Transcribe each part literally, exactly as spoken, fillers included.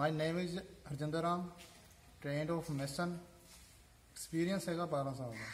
My name is Harjinder Ram, trained of Mason, experience is twelve saal da.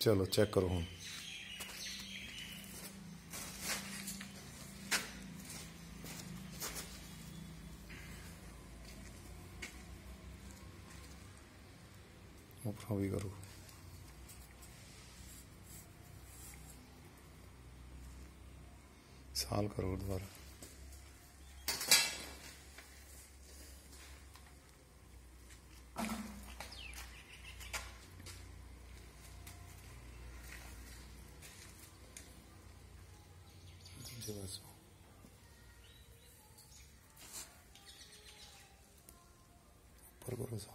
चलो check करो हम ऊपर भी करो साल करो दोबारा Gracias.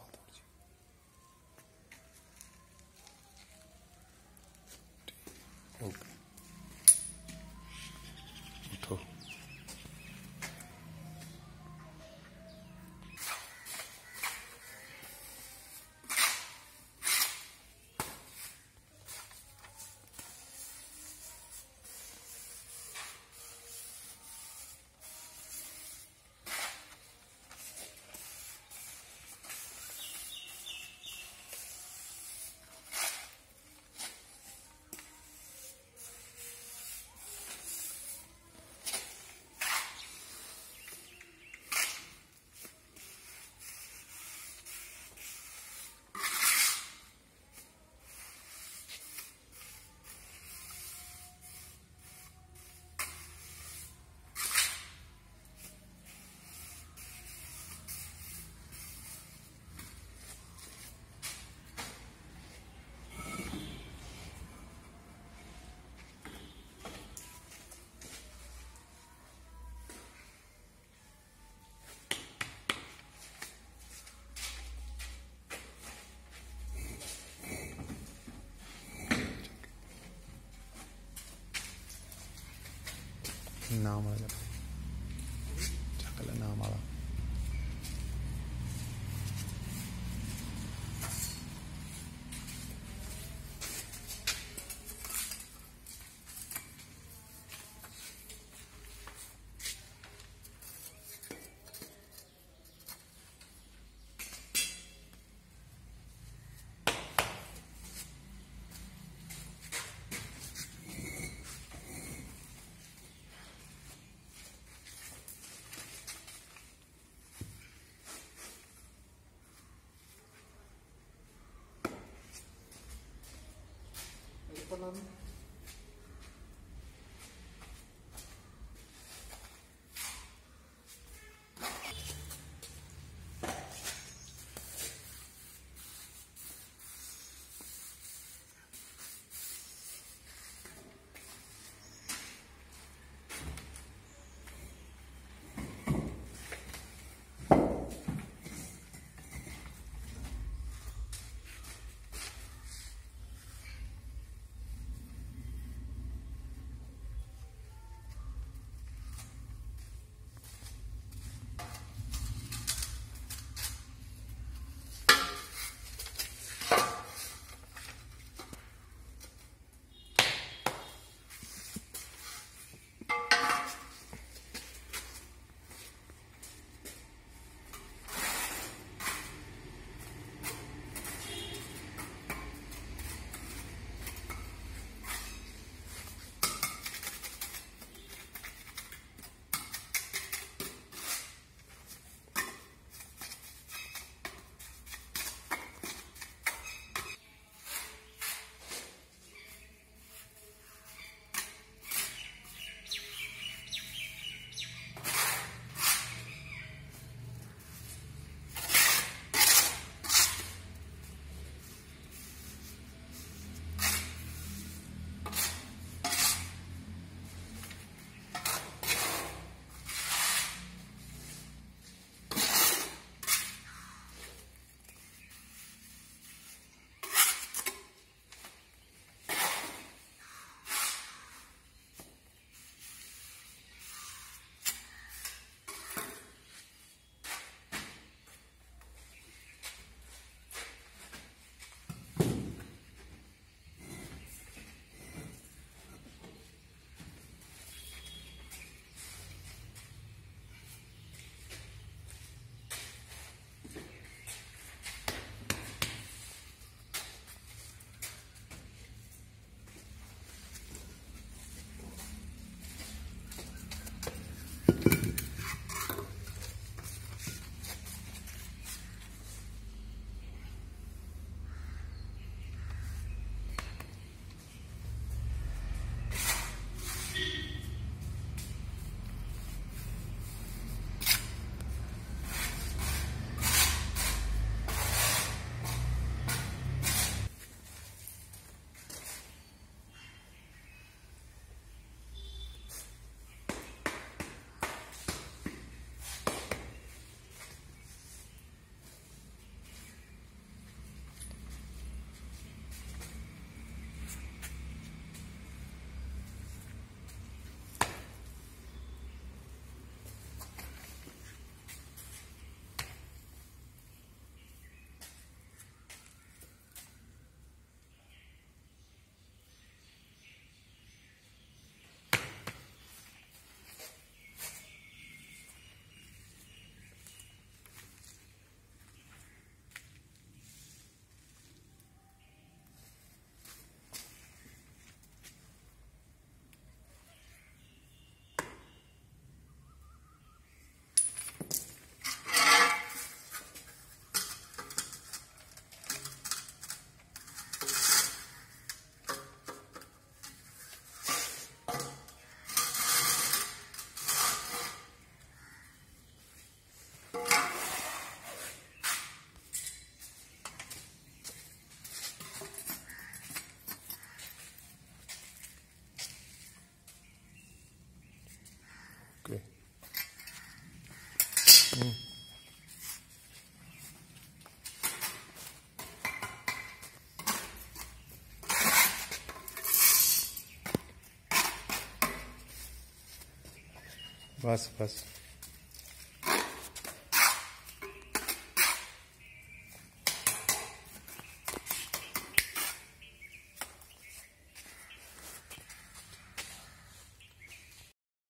Naam ala. Chakala naam ala. Pardon? Was, was?